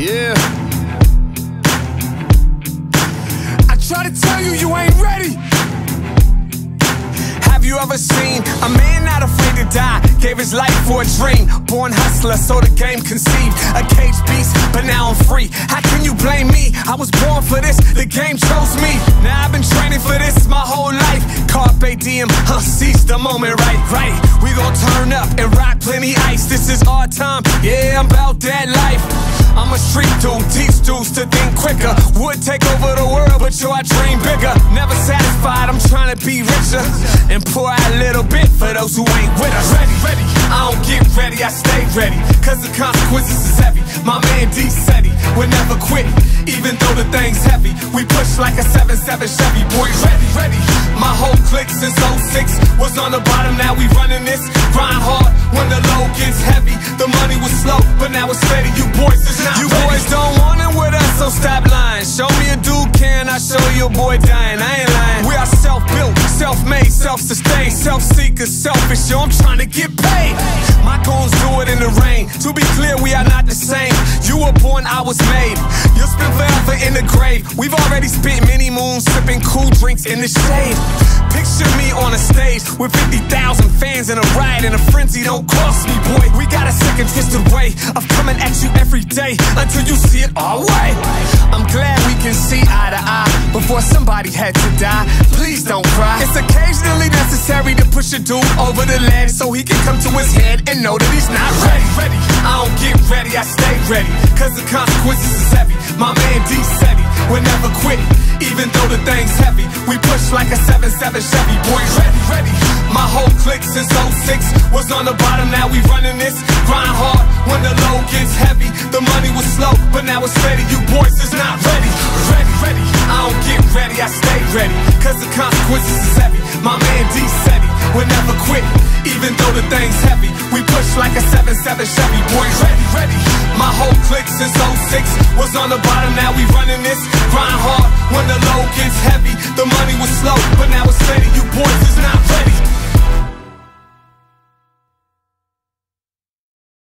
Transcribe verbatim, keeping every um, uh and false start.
Yeah. I try to tell you, you ain't ready. Have you ever seen a man not afraid to die? Gave his life for a dream. Born hustler, so the game conceived. A caged beast, but now I'm free. How can you blame me? I was born for this, the game chose me. Now I've been training for this my whole life. Carpe diem, huh, seize the moment, right, right. We gon' turn up and rock plenty ice. This is our time, yeah, I'm about that life. I'm a street dude, teach dudes to think quicker. Would take over the world, but yo, I dream bigger. Never satisfied, I'm trying to be richer. And pour out a little bit for those who ain't with us. Ready, ready, I don't get ready, I stay ready, cause the consequences is heavy. My man D said he would never quit, even though the thing's heavy. We push like a seven seven Chevy, boy, ready, ready. My whole clique since oh six was on the bottom, now we running this. Grind hard when the load gets heavy. The money was slow, but now it's steady. You boys is not ready. You boys don't want it with us, so stop lying. Show me a dude can, I show you a boy dying. I ain't lying. We are self-built, self-made, self-sustained, self-seekers, selfish. Yo, I'm trying to get paid. My goons do it in the rain. To be clear, we are not the same. You were born, I was made. You'll spend forever in the grave. We've already spent many moons sipping cool drinks in the shade. Picture me on a stage with fifty thousand fans in a riot and a frenzy. Don't cross me, boy. We got a sick and twisted way of coming at you every day until you see it our way. I'm glad we can see eye to eye before somebody had to die. Please don't cry. It's occasionally necessary to push a dude over the ledge so he can come to his head and know that he's not ready. Ready. I don't get ready, I stay ready, cause the consequences is heavy. My man D said he would never quit, even though the thing's heavy. We push like a seven seven Chevy, boy, ready, ready. My whole clique since oh six was on the bottom, now we running this. Grind hard when the load gets heavy. The money was slow, but now it's steady. You boys is not ready, ready, ready. I don't get ready, I stay ready, cause the consequences is heavy. My man D said he would never quit, even though the thing's heavy. We push like a seven seven Chevy, boy, ready, ready. My whole clique since oh six was on the bottom, now we running this. Grind hard when the load gets heavy.